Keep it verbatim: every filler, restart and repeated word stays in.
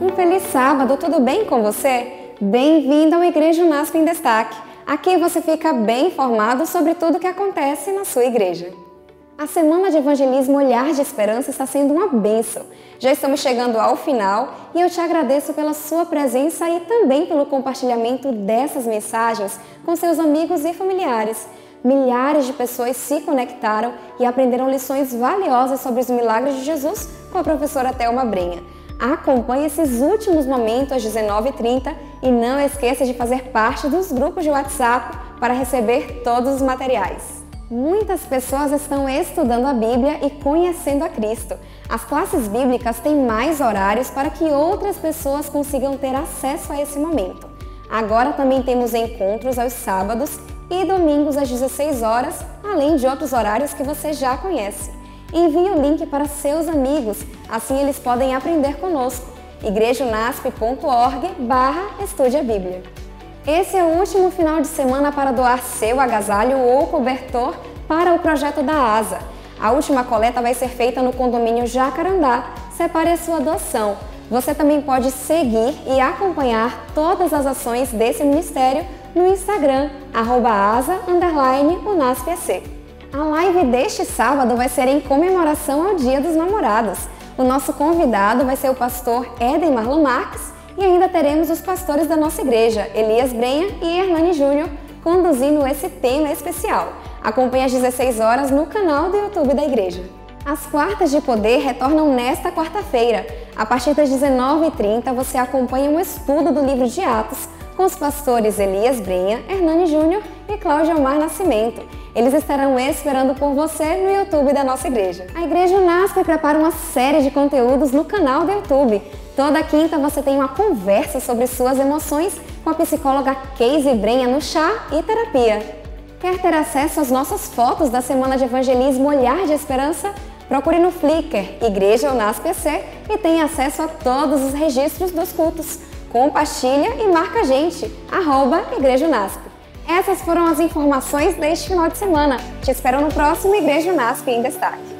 Um feliz sábado, tudo bem com você? Bem-vindo ao Igreja Unasp em Destaque. Aqui você fica bem informado sobre tudo o que acontece na sua igreja. A Semana de Evangelismo Olhar de Esperança está sendo uma bênção. Já estamos chegando ao final e eu te agradeço pela sua presença e também pelo compartilhamento dessas mensagens com seus amigos e familiares. Milhares de pessoas se conectaram e aprenderam lições valiosas sobre os milagres de Jesus com a professora Thelma Brenha. Acompanhe esses últimos momentos às dezenove e trinta e não esqueça de fazer parte dos grupos de WhatsApp para receber todos os materiais. Muitas pessoas estão estudando a Bíblia e conhecendo a Cristo. As classes bíblicas têm mais horários para que outras pessoas consigam ter acesso a esse momento. Agora também temos encontros aos sábados e domingos às dezesseis horas, além de outros horários que você já conhece. Envie o link para seus amigos, assim eles podem aprender conosco. igreja unasp ponto org barra estude a Bíblia. Esse é o último final de semana para doar seu agasalho ou cobertor para o projeto da ASA. A última coleta vai ser feita no condomínio Jacarandá. Separe a sua doação. Você também pode seguir e acompanhar todas as ações desse ministério no Instagram, arroba asa underline unasp e c. A live deste sábado vai ser em comemoração ao Dia dos Namorados. O nosso convidado vai ser o pastor Eden Marlon Marques e ainda teremos os pastores da nossa igreja, Elias Brenha e Hernani Júnior, conduzindo esse tema especial. Acompanhe às dezesseis horas no canal do YouTube da igreja. As Quartas de Poder retornam nesta quarta-feira. A partir das dezenove e trinta você acompanha um estudo do livro de Atos com os pastores Elias Brenha, Hernani Júnior e Cláudio Omar Nascimento. Eles estarão esperando por você no YouTube da nossa igreja. A Igreja Unasp prepara uma série de conteúdos no canal do YouTube. Toda quinta você tem uma conversa sobre suas emoções com a psicóloga Keise Brenha no Chá e Terapia. Quer ter acesso às nossas fotos da Semana de Evangelismo Olhar de Esperança? Procure no Flickr Igreja Unasp P C e tenha acesso a todos os registros dos cultos. Compartilha e marca a gente, arroba Igreja Unasp. Essas foram as informações deste final de semana. Te espero no próximo Igreja Unasp em Destaque.